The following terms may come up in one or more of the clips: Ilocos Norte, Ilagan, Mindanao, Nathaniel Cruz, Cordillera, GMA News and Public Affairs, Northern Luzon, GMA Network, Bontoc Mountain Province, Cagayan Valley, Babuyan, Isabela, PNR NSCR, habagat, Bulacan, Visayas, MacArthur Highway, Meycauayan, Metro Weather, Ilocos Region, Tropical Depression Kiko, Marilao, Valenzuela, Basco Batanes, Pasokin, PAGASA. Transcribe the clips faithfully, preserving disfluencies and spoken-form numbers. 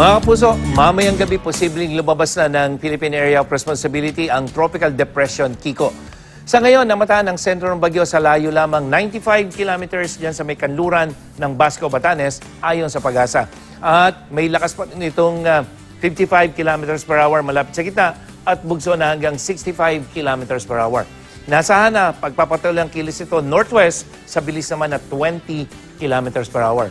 Mga kapuso, mamayang gabi posibleng lumabas na ng Philippine Area of Responsibility ang Tropical Depression Kiko. Sa ngayon, namataan ang sentro ng bagyo sa layo lamang ninety-five kilometers dyan sa may kanluran ng Basco Batanes ayon sa PAGASA. At may lakas pa nitong uh, fifty-five kilometers per hour malapit sa kita at bugso na hanggang sixty-five kilometers per hour. Nasahan na pagpapatuloy ang kilis nito northwest sa bilis naman na twenty kilometers per hour.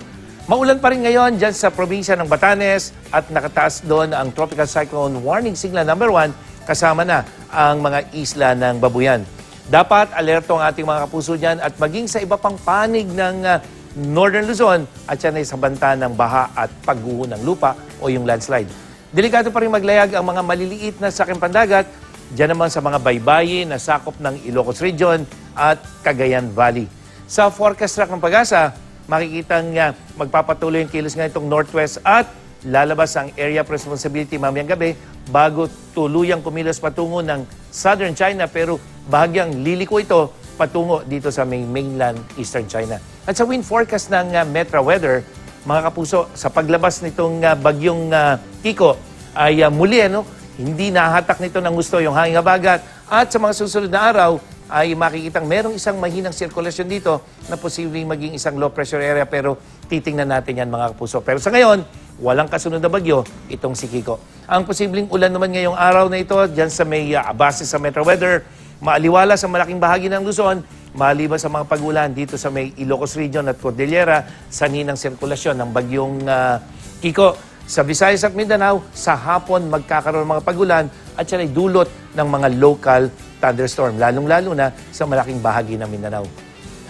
Maulan pa rin ngayon dyan sa probinsya ng Batanes at nakataas doon ang Tropical Cyclone Warning Signal number one kasama na ang mga isla ng Babuyan. Dapat alerto ang ating mga kapuso dyan at maging sa iba pang panig ng uh, Northern Luzon at yan ay sa banta ng baha at pagguho ng lupa o yung landslide. Delikado pa rin maglayag ang mga maliliit na saking pandagat dyan naman sa mga baybayin na sakop ng Ilocos Region at Cagayan Valley. Sa forecast track ng PAGASA, makikita nga magpapatuloy ang kilos nga itong northwest at lalabas ang area of responsibility mamayang gabi bago tuluyang kumilos patungo ng southern China pero bahagyang liliko ito patungo dito sa mainland eastern China. At sa wind forecast ng uh, Metro Weather, mga kapuso, sa paglabas nitong uh, bagyong uh, Kiko ay uh, muli ano, hindi nahatak nito ng gusto yung hangin habagat at sa mga susunod na araw, ay makikitang merong isang mahinang sirkulasyon dito na posibleng maging isang low pressure area pero titingnan natin yan mga kapuso. Pero sa ngayon, walang kasunod na bagyo itong si Kiko. Ang posibleng ulan naman ngayong araw na ito dyan sa may uh, base sa Metro Weather, maaliwala sa malaking bahagi ng Luzon, maliban sa mga pag-ulan dito sa may Ilocos Region at Cordillera, saninang sirkulasyon ng bagyong uh, Kiko. Sa Visayas at Mindanao, sa hapon magkakaroon ng mga pag-ulan at siya ay dulot ng mga local thunderstorm, lalong-lalo na sa malaking bahagi ng Mindanao.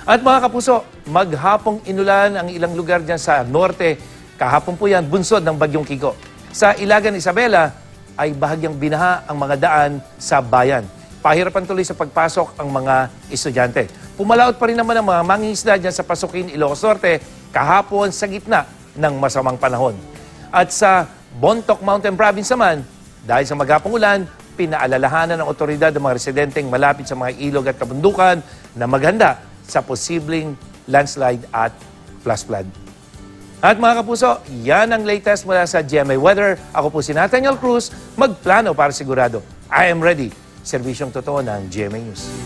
At mga kapuso, maghapong inulan ang ilang lugar dyan sa norte. Kahapon po yan, bunsod ng bagyong Kiko. Sa Ilagan, Isabela, ay bahagyang binaha ang mga daan sa bayan. Pahirapan tuloy sa pagpasok ang mga estudyante. Pumalaot pa rin naman ang mga mangingisda dyan sa Pasokin, Ilocos Norte, kahapon sa gitna ng masamang panahon. At sa Bontoc Mountain Province naman, dahil sa maghapong ulan, pinaalalahanan ng otoridad ng mga residenteng malapit sa mga ilog at kabundukan na maghanda sa posibleng landslide at flash flood. At mga kapuso, yan ang latest mula sa G M A Weather. Ako po si Nathaniel Cruz, magplano para sigurado. I am ready. Servisyong totoo ng G M A News.